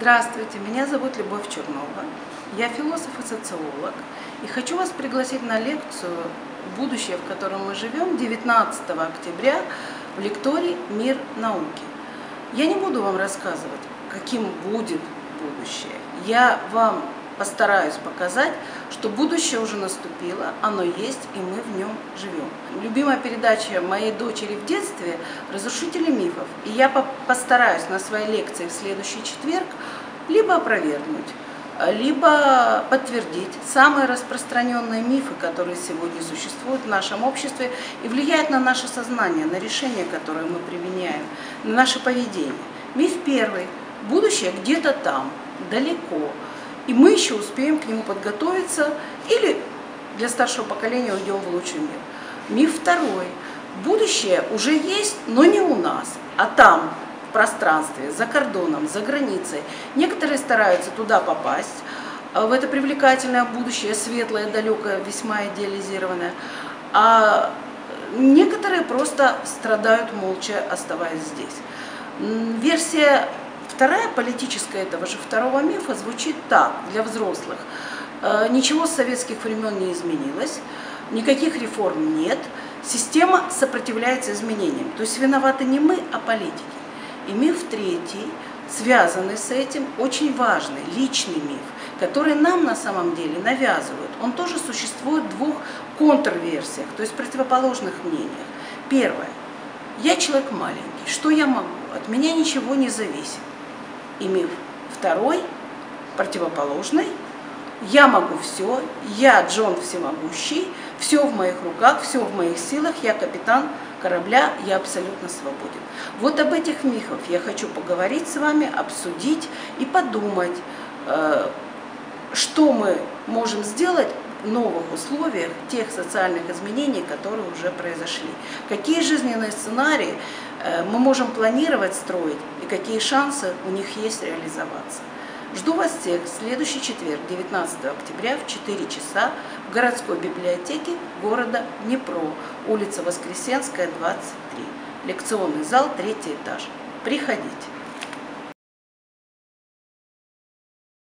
Здравствуйте, меня зовут Любовь Чернова, я философ и социолог, и хочу вас пригласить на лекцию «Будущее, в котором мы живем» 19 октября в лектории «Мир науки». Я не буду вам рассказывать, каким будет будущее. Я вам постараюсь показать, что будущее уже наступило, оно есть, и мы в нем живем. Любимая передача моей дочери в детстве «Разрушители мифов». И я постараюсь на своей лекции в следующий четверг либо опровергнуть, либо подтвердить самые распространенные мифы, которые сегодня существуют в нашем обществе и влияют на наше сознание, на решения, которые мы применяем, на наше поведение. Миф первый. Будущее где-то там, далеко. И мы еще успеем к нему подготовиться, или для старшего поколения уйдем в лучший мир. Миф второй. Будущее уже есть, но не у нас, а там, в пространстве, за кордоном, за границей. Некоторые стараются туда попасть, в это привлекательное будущее, светлое, далекое, весьма идеализированное. А некоторые просто страдают молча, оставаясь здесь. Версия вторая политическая этого же второго мифа звучит так, для взрослых. Ничего с советских времен не изменилось, никаких реформ нет, система сопротивляется изменениям. То есть виноваты не мы, а политики. И миф третий, связанный с этим, очень важный, личный миф, который нам на самом деле навязывают. Он тоже существует в двух контрверсиях, то есть противоположных мнениях. Первое. Я человек маленький, что я могу? От меня ничего не зависит. И миф второй, противоположный, я могу все, я Джон всемогущий, все в моих руках, все в моих силах, я капитан корабля, я абсолютно свободен. Вот об этих мифах я хочу поговорить с вами, обсудить и подумать, что мы можем сделать в новых условиях тех социальных изменений, которые уже произошли. Какие жизненные сценарии мы можем планировать, строить, и какие шансы у них есть реализоваться. Жду вас всех в следующий четверг, 19 октября, в 4 часа в городской библиотеке города Днепро, улица Воскресенская, 23. Лекционный зал, 3-й этаж. Приходите.